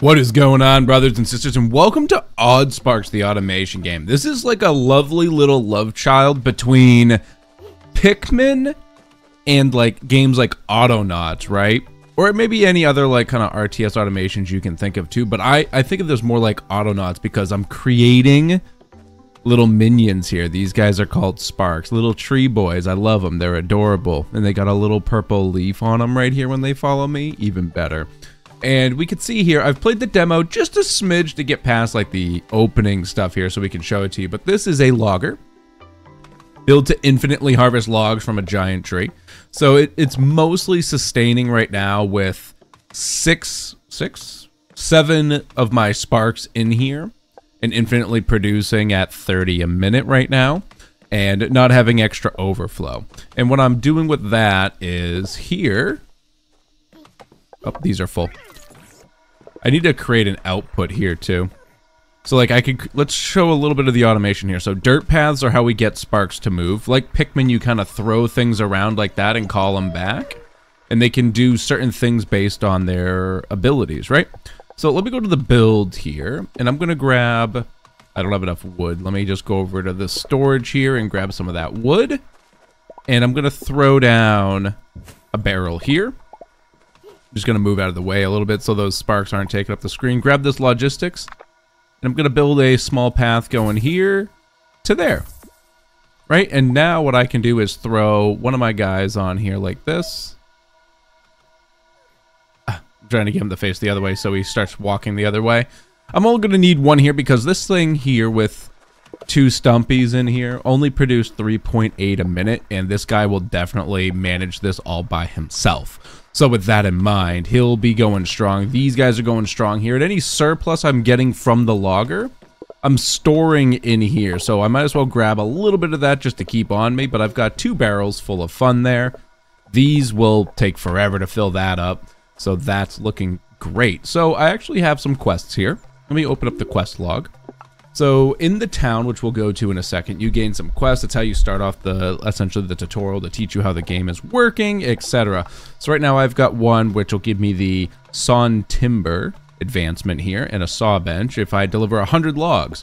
What is going on, brothers and sisters, and welcome to Odd Sparks, the automation game. This is like a lovely little love child between Pikmin and like games like Autonauts, right? Or maybe any other like kind of RTS automations you can think of too, but I think of this more like Autonauts because I'm creating little minions here. These guys are called Sparks, little tree boys. I love them. They're adorable, and they got a little purple leaf on them right here when they follow me. Even better. And we can see here, I've played the demo just a smidge to get past like the opening stuff here so we can show it to you. But this is a logger built to infinitely harvest logs from a giant tree. So it's mostly sustaining right now with seven of my sparks in here and infinitely producing at 30 a minute right now and not having extra overflow. And what I'm doing with that is here. Oh, these are full. I need to create an output here too. So like let's show a little bit of the automation here. So dirt paths are how we get sparks to move. Like Pikmin, you kind of throw things around like that and call them back. And they can do certain things based on their abilities, right? So let me go to the build here. And I'm going to grab, I don't have enough wood. Let me just go over to the storage here and grab some of that wood. And I'm going to throw down a barrel here. Just going to move out of the way a little bit so those sparks aren't taking up the screen. Grab this logistics, and I'm going to build a small path going here to there, right? And now what I can do is throw one of my guys on here like this. I'm trying to get him to face the other way so he starts walking the other way. I'm only going to need one here because this thing here with two Stumpies in here only produced 3.8 a minute, and this guy will definitely manage this all by himself. So with that in mind, he'll be going strong. These guys are going strong here. And any surplus I'm getting from the logger, I'm storing in here. So I might as well grab a little bit of that just to keep on me. But I've got two barrels full of fun there. These will take forever to fill that up. So that's looking great. So I actually have some quests here. Let me open up the quest log. So in the town, which we'll go to in a second, you gain some quests. That's how you start off essentially the tutorial to teach you how the game is working, etc. So right now I've got one which will give me the sawn timber advancement here and a saw bench if I deliver 100 logs.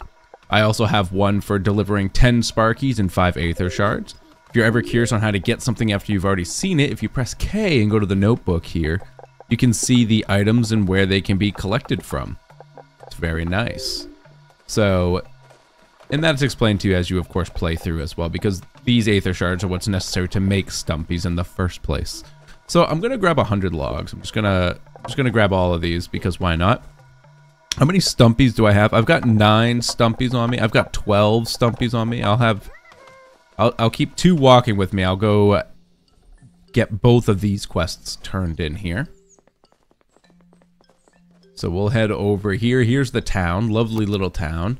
I also have one for delivering 10 Sparkies and 5 Aether Shards. If you're ever curious on how to get something after you've already seen it, if you press K and go to the notebook here, you can see the items and where they can be collected from. It's very nice. So, and that's explained to you as you, of course, play through as well, because these Aether Shards are what's necessary to make Stumpies in the first place. So I'm going to grab 100 logs. I'm just gonna grab all of these, because why not? How many Stumpies do I have? I've got 9 Stumpies on me. I've got 12 Stumpies on me. I'll keep 2 walking with me. I'll go get both of these quests turned in here. So we'll head over here. Here's the town. Lovely little town.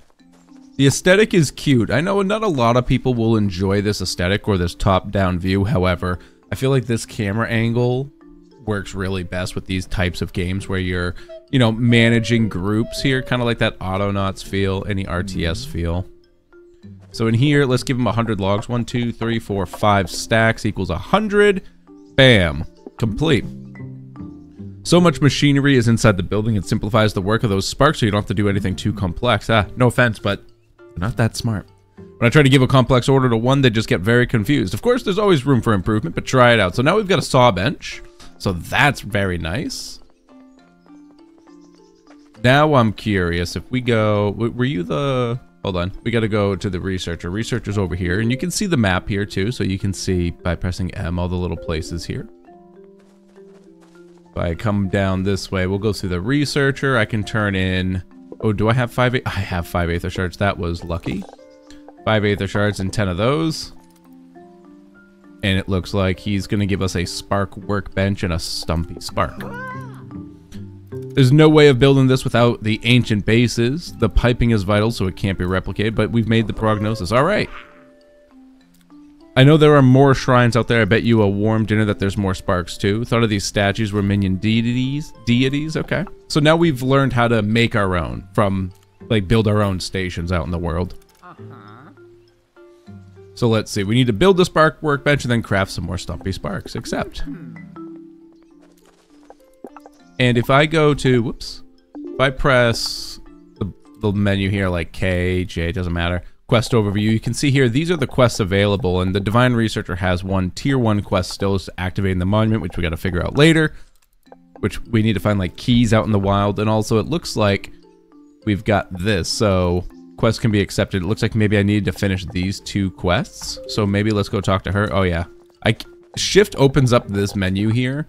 The aesthetic is cute. I know not a lot of people will enjoy this aesthetic or this top-down view. However, I feel like this camera angle works really best with these types of games where you're, you know, managing groups here. Kind of like that Autonauts feel, any RTS feel. So in here, let's give them 100 logs. 1, 2, 3, 4, 5 stacks equals 100. Bam. Complete. So much machinery is inside the building, it simplifies the work of those sparks so you don't have to do anything too complex. Ah, no offense, but they're not that smart. When I try to give a complex order to one, they just get very confused. Of course, there's always room for improvement, but try it out. So now we've got a saw bench, so that's very nice. Now I'm curious if we go... Were you the... Hold on. We got to go to the researcher. Researcher's over here, and you can see the map here too, so you can see by pressing M all the little places here. If I come down this way, we'll go through the researcher. I can turn in... Oh, do I have 5? I have 5 Aether Shards. That was lucky. 5 Aether Shards and 10 of those. And it looks like he's going to give us a Spark Workbench and a Stumpy Spark. There's no way of building this without the ancient bases. The piping is vital, so it can't be replicated, but we've made the prognosis. All right. I know there are more shrines out there. I bet you a warm dinner that there's more sparks too. Thought of these statues were minion deities. Okay. So now we've learned how to make our own from like build our own stations out in the world. So let's see. We need to build the spark workbench and then craft some more stumpy sparks. Accept. And if I go to, whoops, If I press the menu here, like K, J, doesn't matter, quest overview, you can see here, these are the quests available, and the Divine Researcher has one tier one quest still is activating the monument, which we gotta figure out later, which we need to find like keys out in the wild. And also it looks like we've got this, so quests can be accepted. It looks like maybe I need to finish these two quests, so maybe let's go talk to her. Oh yeah, shift opens up this menu here.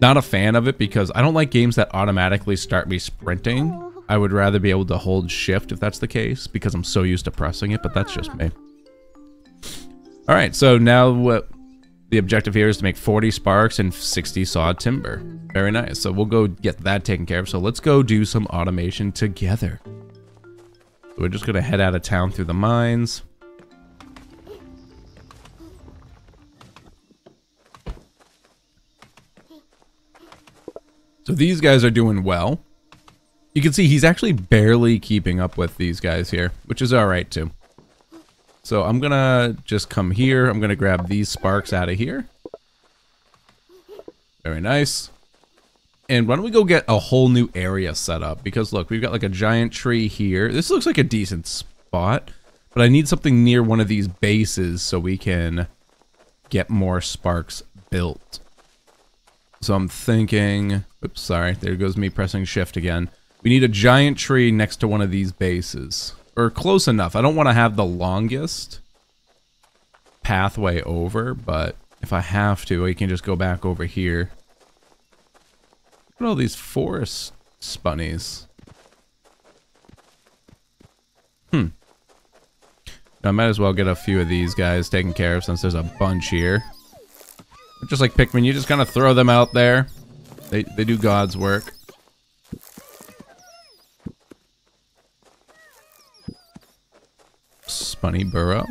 Not a fan of it because I don't like games that automatically start me sprinting. I would rather be able to hold shift if that's the case, because I'm so used to pressing it, but that's just me. All right, so now what the objective here is to make 40 sparks and 60 saw timber. Very nice. So we'll go get that taken care of. So let's go do some automation together. So we're just gonna head out of town through the mines. So these guys are doing well. You can see he's actually barely keeping up with these guys here, which is all right too. So I'm gonna just come here. I'm gonna grab these sparks out of here. Very nice. And why don't we go get a whole new area set up? Because look, we've got like a giant tree here. This looks like a decent spot, but I need something near one of these bases so we can get more sparks built. So I'm thinking, oops, sorry, there goes me pressing shift again. We need a giant tree next to one of these bases, or close enough. I don't want to have the longest pathway over, but if I have to, I can just go back over here. Look at all these forest spunnies. I might as well get a few of these guys taken care of since there's a bunch here. Just like Pikmin, you just kind of throw them out there. They do God's work. Spunny burrow.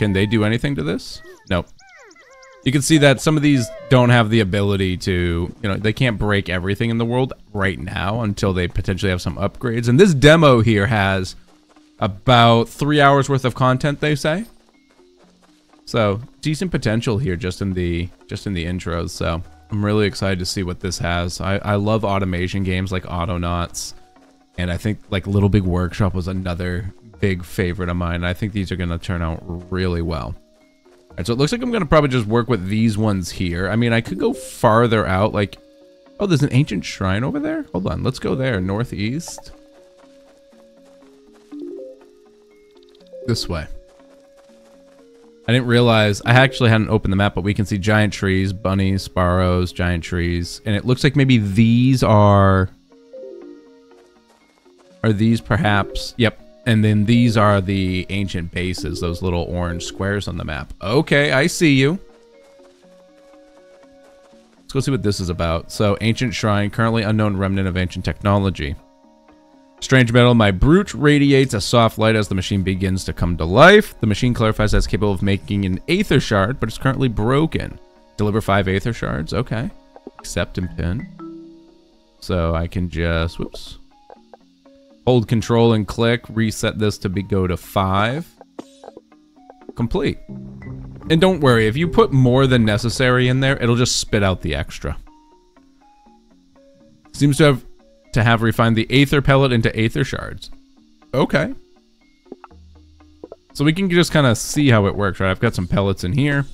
Can they do anything to this? Nope. You can see that some of these don't have the ability to, you know, they can't break everything in the world right now until they potentially have some upgrades. And this demo here has about 3 hours worth of content, they say. So decent potential here just in the intros. So I'm really excited to see what this has. I love automation games like Autonauts, and I think like Little Big Workshop was another big favorite of mine. I think these are gonna turn out really well. All right, so it looks like I'm gonna probably just work with these ones here. I mean, I could go farther out, like, oh, there's an ancient shrine over there. Hold on, let's go there, northeast. This way. I didn't realize, I actually hadn't opened the map, but we can see giant trees, bunnies, sparrows, giant trees. And it looks like maybe these are these perhaps? Yep. And then these are the ancient bases, those little orange squares on the map. Okay, I see you. Let's go see what this is about. So, ancient shrine, currently unknown remnant of ancient technology. Strange metal, my brooch radiates a soft light as the machine begins to come to life. The machine clarifies that it's capable of making an Aether Shard, but it's currently broken. Deliver 5 Aether Shards. Okay. Accept and pin. So I can just, whoops. Hold control and click. Reset this to go to 5. Complete. And don't worry, if you put more than necessary in there, it'll just spit out the extra. Seems to have refined the Aether Pellet into Aether Shards. Okay. So we can just kind of see how it works, right? I've got some pellets in here.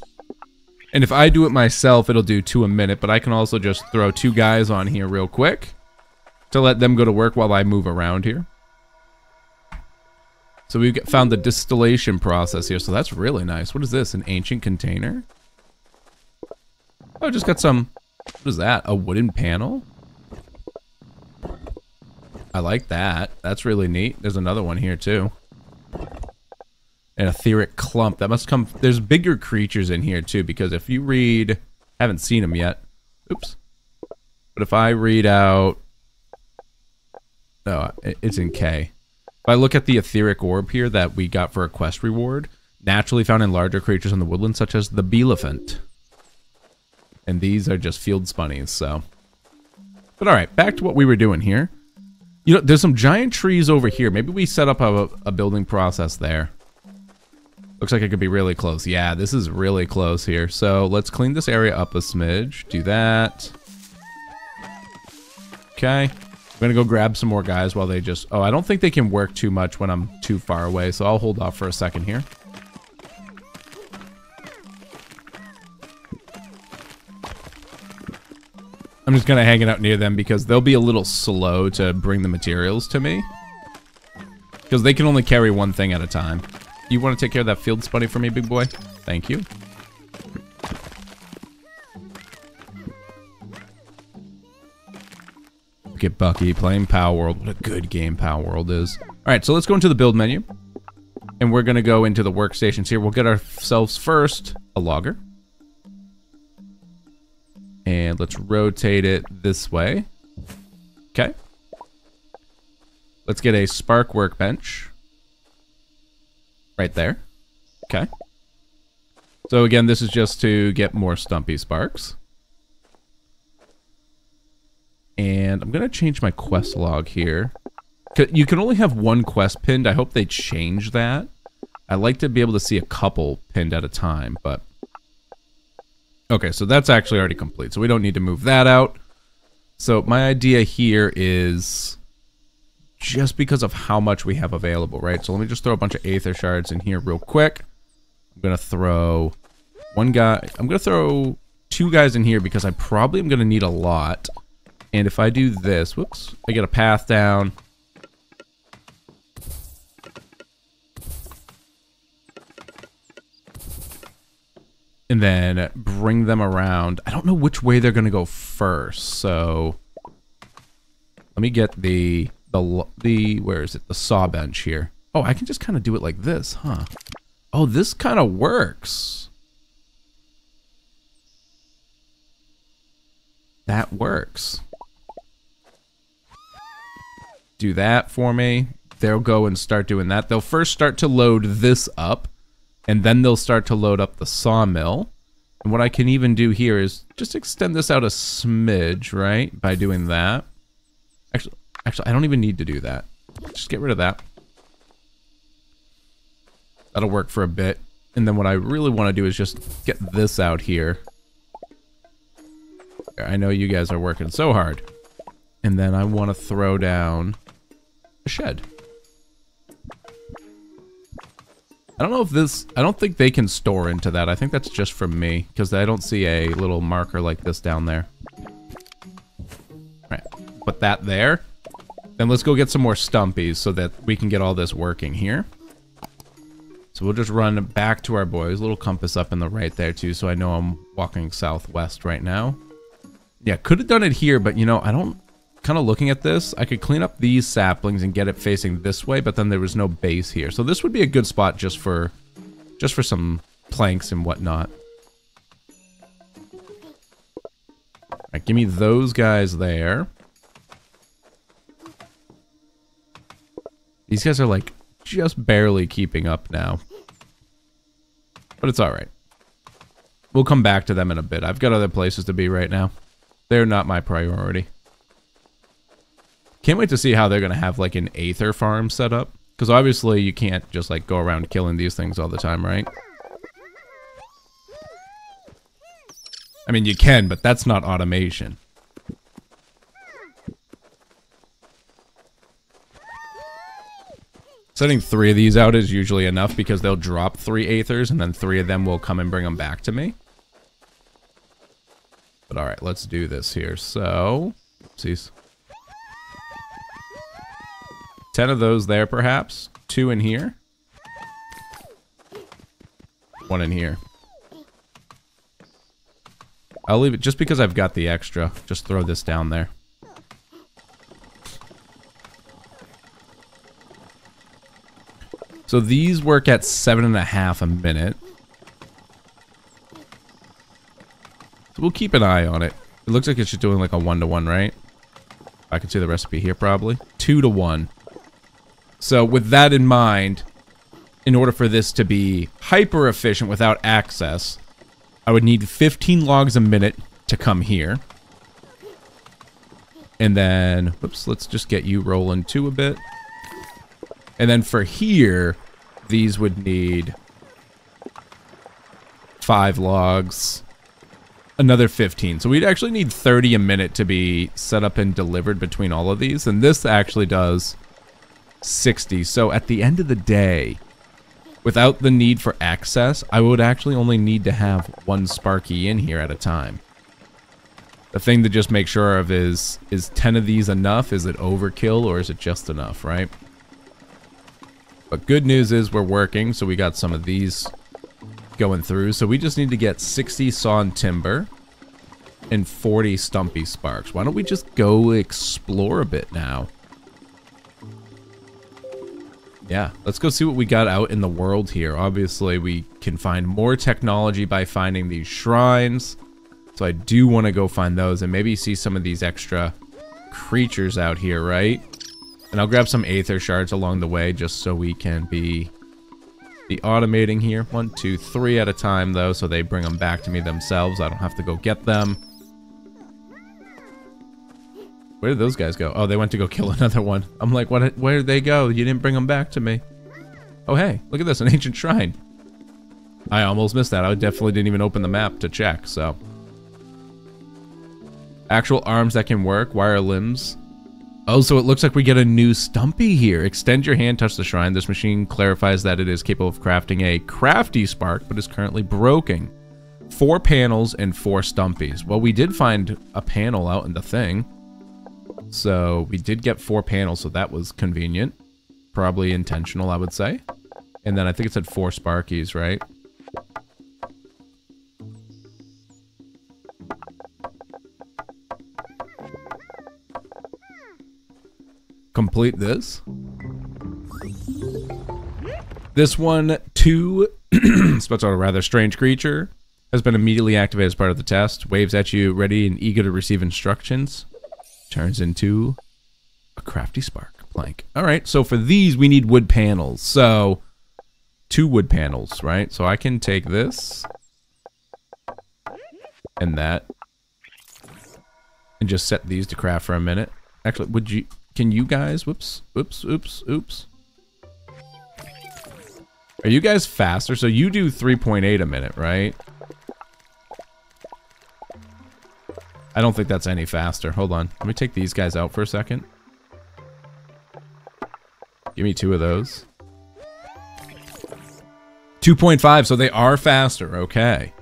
And if I do it myself, it'll do 2 a minute, but I can also just throw 2 guys on here real quick to let them go to work while I move around here. So we've found the distillation process here, so that's really nice. What is this, an ancient container? Oh, just got some, what is that, a wooden panel? I like that. That's really neat. There's another one here too. An etheric clump. That must come... There's bigger creatures in here too, because if you read... I haven't seen them yet. Oops. But if I read out... No, it's in K. If I look at the etheric orb here that we got for a quest reward, naturally found in larger creatures in the woodland, such as the Beelephant. And these are just field spunnies, so... But alright, back to what we were doing here. You know, there's some giant trees over here. Maybe we set up a building process there. Looks like it could be really close. Yeah, this is really close here. So let's clean this area up a smidge. Do that. Okay. I'm gonna go grab some more guys while they just... Oh, I don't think they can work too much when I'm too far away, so I'll hold off for a second here. I'm just gonna hang it out near them because they'll be a little slow to bring the materials to me. Because they can only carry one thing at a time. You want to take care of that field spuddy for me, big boy? Thank you. Look at Bucky playing Power World. What a good game Power World is. Alright, so let's go into the build menu. And we're gonna go into the workstations here. We'll get ourselves first a logger. And let's rotate it this way. Okay. Let's get a Spark workbench. Right there. Okay. So again, this is just to get more Stumpy Sparks. And I'm going to change my quest log here. You can only have one quest pinned. I hope they change that. I like to be able to see a couple pinned at a time, but... Okay, so that's actually already complete, so we don't need to move that out. So my idea here is just because of how much we have available, right? So let me just throw a bunch of Aether Shards in here real quick. I'm going to throw one guy. I'm going to throw two guys in here because I probably am going to need a lot. And if I do this, whoops, I get a path down. And then bring them around. I don't know which way they're going to go first, so let me get the where is it? The saw bench here. Oh, I can just kind of do it like this, huh? Oh, this kind of works. That works. Do that for me. They'll go and start doing that. They'll first start to load this up. And then they'll start to load up the sawmill. And what I can even do here is just extend this out a smidge, right? By doing that. Actually, I don't even need to do that. Just get rid of that. That'll work for a bit. And then what I really want to do is just get this out here. I know you guys are working so hard. And then I want to throw down a shed. I don't know if this... I don't think they can store into that. I think that's just from me, because I don't see a little marker like this down there. Alright, put that there. Then let's go get some more Stumpies so that we can get all this working here. So we'll just run back to our boys. Little compass up in the right there, too, so I know I'm walking southwest right now. Yeah, could have done it here, but, you know, I don't... Kind of looking at this, I could clean up these saplings and get it facing this way, but then there was no base here. So this would be a good spot just for some planks and whatnot. All right, give me those guys there. These guys are like just barely keeping up now, but it's all right. We'll come back to them in a bit. I've got other places to be right now. They're not my priority. Can't wait to see how they're going to have like an Aether farm set up. Because obviously you can't just like go around killing these things all the time, right? I mean you can, but that's not automation. Setting three of these out is usually enough because they'll drop three Aethers and then three of them will come and bring them back to me. But alright, let's do this here. So, oopsies. 10 of those there, perhaps. 2 in here. 1 in here. I'll leave it just because I've got the extra. Just throw this down there. So these work at 7.5 a minute. So we'll keep an eye on it. It looks like it's just doing like a 1-to-1, right? I can see the recipe here, probably. 2-to-1. So with that in mind, in order for this to be hyper efficient without access, I would need 15 logs a minute to come here. And then, whoops, let's just get you rolling too a bit. And then for here, these would need 5 logs. another 15. So we'd actually need 30 a minute to be set up and delivered between all of these. And this actually does 60. So at the end of the day, without the need for access, I would actually only need to have one Sparky in here at a time. The thing to just make sure of is 10 of these enough? Is it overkill or is it just enough, right? But good news is we're working, so we got some of these going through. So we just need to get 60 sawn timber and 40 stumpy sparks. Why don't we just go explore a bit now? Yeah, let's go see what we got out in the world here. Obviously, we can find more technology by finding these shrines. So I do want to go find those and maybe see some of these extra creatures out here, right? And I'll grab some Aether Shards along the way just so we can be automating here. 1, 2, 3 at a time though, so they bring them back to me themselves. I don't have to go get them. Where did those guys go? Oh, they went to go kill another one. I'm like, what? Where did they go? You didn't bring them back to me. Oh, hey, look at this, an ancient shrine. I almost missed that. I definitely didn't even open the map to check, so. Actual arms that can work, wire limbs. Oh, so it looks like we get a new Stumpy here. Extend your hand, touch the shrine. This machine clarifies that it is capable of crafting a Crafty Spark, but is currently broken. 4 panels and 4 Stumpies. Well, we did find a panel out in the thing. So we did get 4 panels, so that was convenient. Probably intentional, I would say. And then I think it said 4 Sparkies, right? Complete this. This one, 2, spits out a rather strange creature, has been immediately activated as part of the test, waves at you, ready and eager to receive instructions, turns into a Crafty Spark plank. All right, so for these, we need wood panels. So 2 wood panels, right? So I can take this and that and just set these to craft for a minute. Actually, would you... Can you guys, oops. Are you guys faster? So you do 3.8 a minute, right? I don't think that's any faster. Hold on, let me take these guys out for a second. Give me 2 of those. 2.5, so they are faster, okay.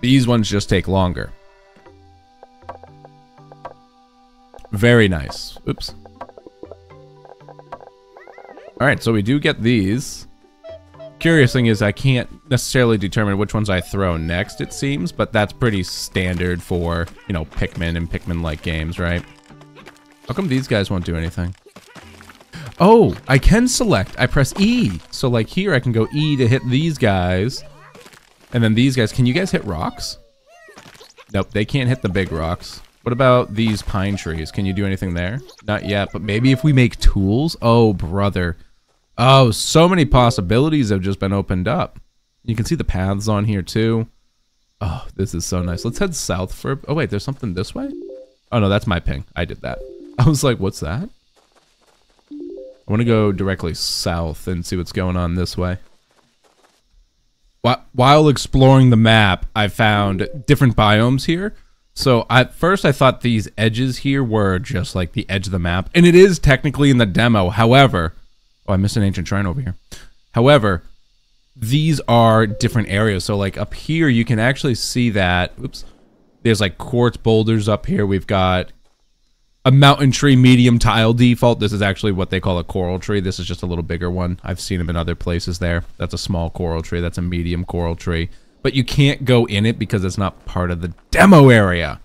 These ones just take longer. Very nice. Oops. Alright, so we do get these. Curious thing is I can't necessarily determine which ones I throw next, it seems, but that's pretty standard for, you know, Pikmin and Pikmin-like games, right? How come these guys won't do anything? Oh, I can select. I press E. So, like, here I can go E to hit these guys. And then these guys. Can you guys hit rocks? Nope, they can't hit the big rocks. What about these pine trees? Can you do anything there? Not yet, but maybe if we make tools? Oh, brother. Oh, so many possibilities have just been opened up. You can see the paths on here, too. Oh, this is so nice. Let's head south for... Oh, wait, there's something this way? Oh, no, that's my ping. I did that. I was like, what's that? I want to go directly south and see what's going on this way. While exploring the map, I found different biomes here. So at first I thought these edges here were just like the edge of the map. And it is technically in the demo. However, oh, I missed an ancient shrine over here. However, these are different areas. So like up here, you can actually see that, oops, there's like quartz boulders up here. We've got a mountain tree, medium tile default. This is actually what they call a coral tree. This is just a little bigger one. I've seen them in other places there. That's a small coral tree. That's a medium coral tree. But you can't go in it because it's not part of the demo area.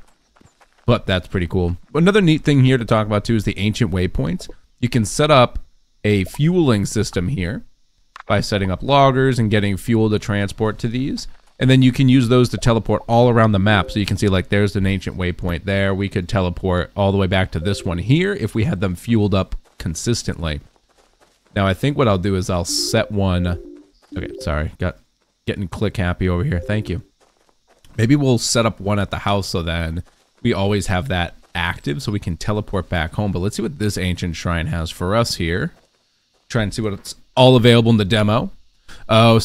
But that's pretty cool. Another neat thing here to talk about too is the ancient waypoints. You can set up a fueling system here by setting up loggers and getting fuel to transport to these. And then you can use those to teleport all around the map. So you can see like there's an ancient waypoint there. We could teleport all the way back to this one here if we had them fueled up consistently. Now I think what I'll do is I'll set one. Okay, sorry, getting click happy over here. Thank you. Maybe we'll set up one at the house so then we always have that active so we can teleport back home. But let's see what this ancient shrine has for us here. Try and see what's all available in the demo. Oh,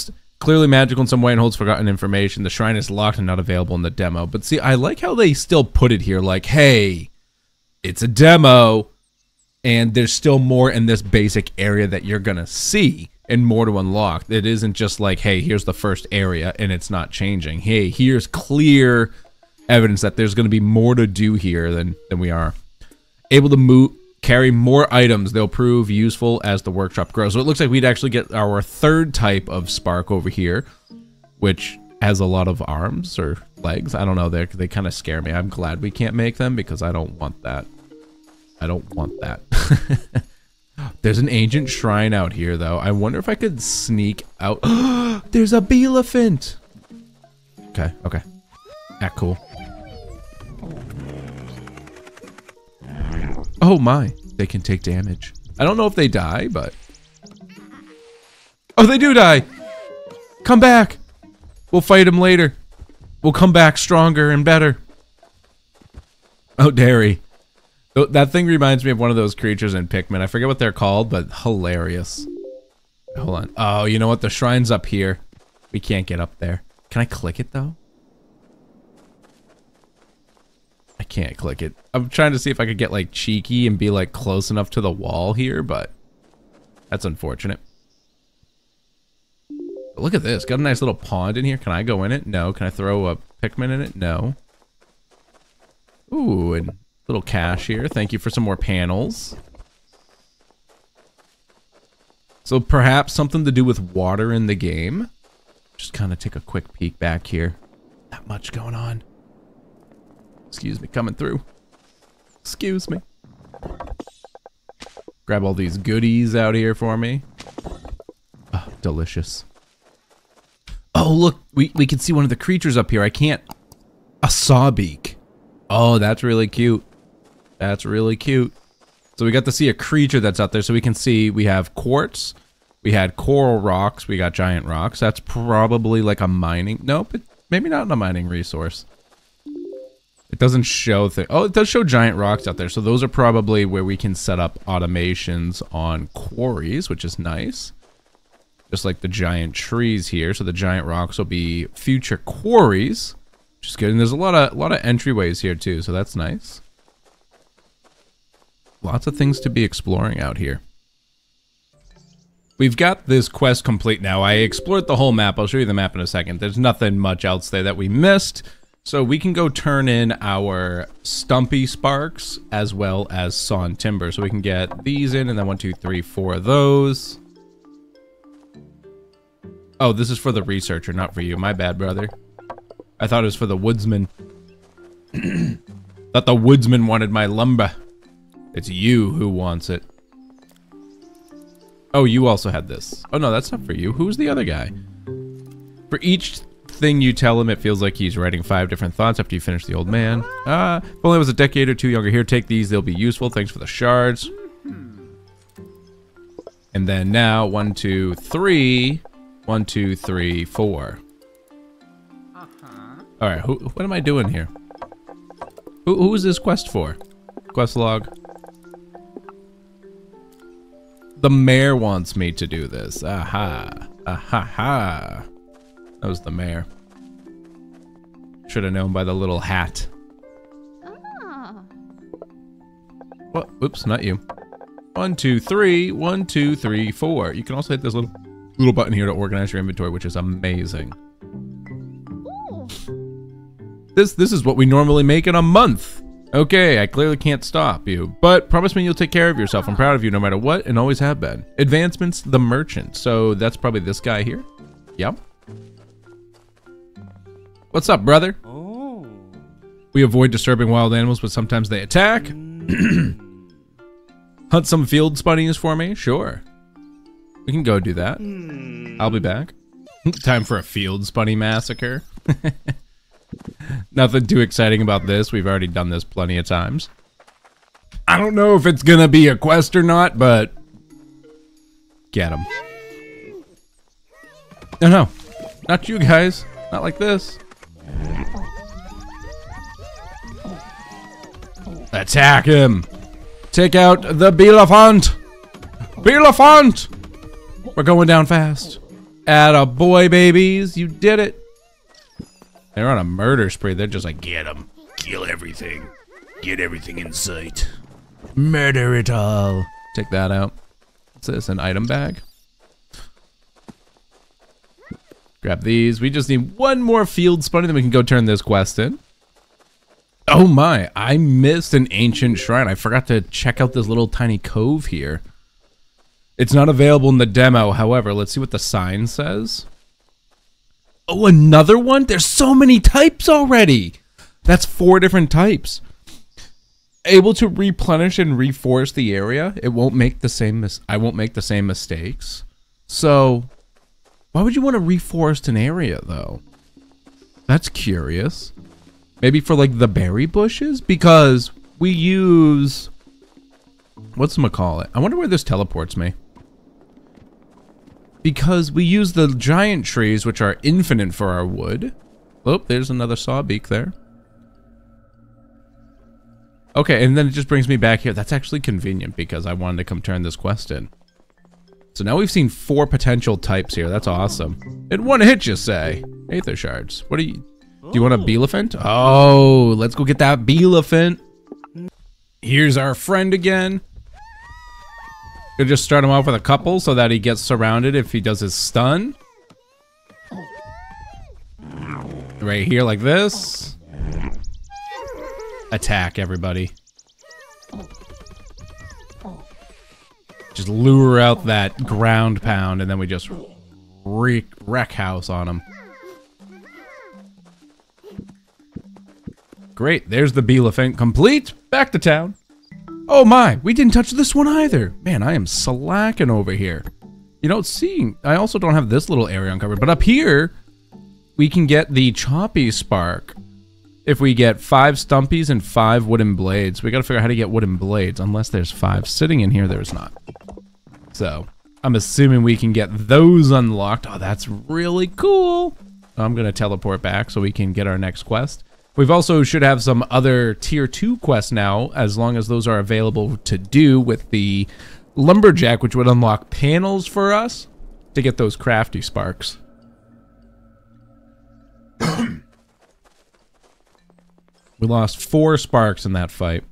clearly magical in some way and holds forgotten information. The shrine is locked and not available in the demo. But see, I like how they still put it here, like, hey, it's a demo, and there's still more in this basic area that you're going to see and more to unlock. It isn't just like, hey, here's the first area, and it's not changing. Hey, here's clear evidence that there's going to be more to do here than we are. Able to move... carry more items. They'll prove useful as the workshop grows. So it looks like we'd actually get our third type of spark over here, which has a lot of arms or legs. I don't know. They kind of scare me. I'm glad we can't make them because I don't want that. I don't want that. There's an ancient shrine out here, though. I wonder if I could sneak out. There's a Beelephant. Okay. Okay. Ah, cool. Oh my, they can take damage. I don't know if they die, but... Oh, they do die! Come back! We'll fight him later. We'll come back stronger and better. Oh, dairy. That thing reminds me of one of those creatures in Pikmin. I forget what they're called, but hilarious. Hold on. Oh, you know what? The shrine's up here. We can't get up there. Can I click it, though? I can't click it. I'm trying to see if I could get like cheeky and be like close enough to the wall here, but that's unfortunate. But look at this. Got a nice little pond in here. Can I go in it? No. Can I throw a Pikmin in it? No. Ooh, and little cache here. Thank you for some more panels. So perhaps something to do with water in the game. Just kind of take a quick peek back here. Not much going on. Excuse me, coming through. Excuse me. Grab all these goodies out here for me. Oh, delicious. Oh, look, we can see one of the creatures up here. I can't... A Sawbeak. Oh, that's really cute. That's really cute. So we got to see a creature that's out there. So we can see we have quartz. We had coral rocks. We got giant rocks. That's probably like a mining... Nope, maybe not a mining resource. It doesn't show things. Oh, it does show giant rocks out there. So those are probably where we can set up automations on quarries, which is nice. Just like the giant trees here. So the giant rocks will be future quarries, which is good. And there's a lot of entryways here too, so that's nice. Lots of things to be exploring out here. We've got this quest complete now. I explored the whole map. I'll show you the map in a second. There's nothing much else there that we missed. So we can go turn in our Stumpy Sparks as well as Sawn Timber. So we can get these in and then 1, 2, 3, 4 of those. Oh, this is for the researcher, not for you. My bad, brother. I thought it was for the woodsman. Thought the woodsman wanted my lumber. It's you who wants it. Oh, you also had this. Oh, no, that's not for you. Who's the other guy? For each... thing you tell him, it feels like he's writing 5 different thoughts after you finish the old man. If only I was a decade or two younger. Here, take these. They'll be useful. Thanks for the shards. And then now, 1, 2, 3. 1, 2, 3, 4. All right, what am I doing here? Who is this quest for? Quest log. The mayor wants me to do this. Aha. Aha. That was the mayor. Should have known by the little hat. Oh. What? Oops, not you. 1, 2, 3, 1, 2, 3, 4. You can also hit this little button here to organize your inventory, which is amazing. Ooh. This is what we normally make in a month. Okay, I clearly can't stop you, but promise me you'll take care of yourself. I'm proud of you no matter what, and always have been. Advancements, the merchant. So that's probably this guy here. Yep. What's up, brother? Oh. We avoid disturbing wild animals, but sometimes they attack. Hunt some field spunnies for me? Sure. We can go do that. I'll be back. Time for a field spunny massacre. Nothing too exciting about this. We've already done this plenty of times. I don't know if it's going to be a quest or not, but... Get them. No, no. Not you guys. Not like this. Attack him! Take out the Beelephant! Beelephant! We're going down fast. Attaboy, babies. You did it. They're on a murder spree. They're just like, get them. Kill everything. Get everything in sight. Murder it all. Take that out. What's this? An item bag? Grab these. We just need one more field spawning, then we can go turn this quest in. Oh my, I missed an ancient shrine. I forgot to check out this little tiny cove here. It's not available in the demo, however. Let's see what the sign says. Oh, another one? There's so many types already! That's 4 different types. Able to replenish and reforest the area. It won't make the same I won't make the same mistakes. So why would you want to reforest an area though? That's curious. Maybe for like the berry bushes? Because we use, whatchamacallit? I wonder where this teleports me. Because we use the giant trees, which are infinite for our wood. Oh, there's another Sawbeak there. Okay, and then it just brings me back here. That's actually convenient because I wanted to come turn this quest in. So now we've seen 4 potential types here. That's awesome. In one hit, you say? Aether Shards. What do you want a Beelephant? Oh, let's go get that Beelephant. Here's our friend again. We'll just start him off with a couple so that he gets surrounded if he does his stun. Right here like this. Attack everybody. Just lure out that ground pound and then we just wreck house on him. Great, there's the Beelephant complete. Back to town. Oh my, we didn't touch this one either. Man, I am slacking over here. You know, seeing, I also don't have this little area uncovered, but up here, we can get the Choppy Spark. If we get 5 Stumpies and 5 wooden blades, we gotta figure out how to get wooden blades, unless there's 5 sitting in here, there's not. So, I'm assuming we can get those unlocked. Oh, that's really cool. I'm gonna teleport back so we can get our next quest. We've also should have some other tier 2 quests now, as long as those are available to do with the Lumberjack, which would unlock panels for us to get those Crafty Sparks. We lost 4 sparks in that fight.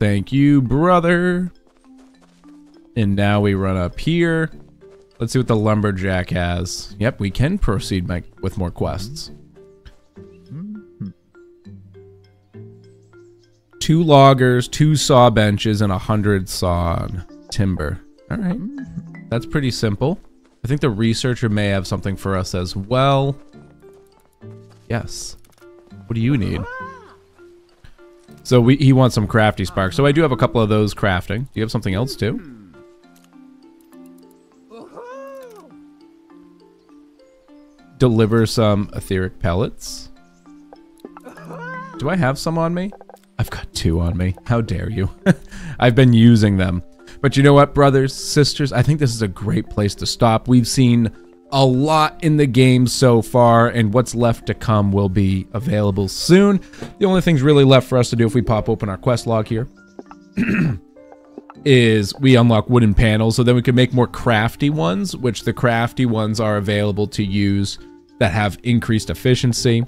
Thank you, brother. And now we run up here. Let's see what the Lumberjack has. Yep, we can proceed with more quests. 2 loggers, 2 saw benches, and 100 sawn timber. All right, that's pretty simple. I think the researcher may have something for us as well. Yes. What do you need? So he wants some Crafty Spark. So I do have a couple of those crafting. Do you have something else too? Deliver some etheric pellets. Do I have some on me? I've got 2 on me. How dare you? I've been using them. But you know what, brothers, sisters, I think this is a great place to stop. We've seen a lot in the game so far, and what's left to come will be available soon. The only things really left for us to do if we pop open our quest log here is we unlock wooden panels, so then we can make more crafty ones, which the crafty ones are available to use that have increased efficiency.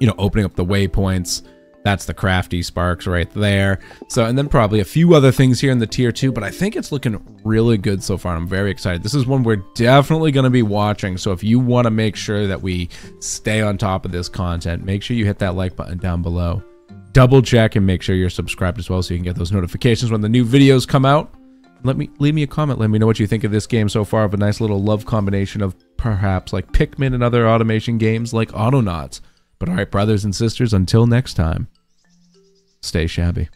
You know, opening up the waypoints. That's the Crafty Sparks right there. So, and then probably a few other things here in the tier 2, but I think it's looking really good so far. I'm very excited. This is one we're definitely going to be watching. So if you want to make sure that we stay on top of this content, make sure you hit that like button down below. Double check and make sure you're subscribed as well so you can get those notifications when the new videos come out. Leave me a comment. Let me know what you think of this game so far. Of a nice little love combination of perhaps like Pikmin and other automation games like Autonauts. But all right, brothers and sisters, until next time, stay shabby.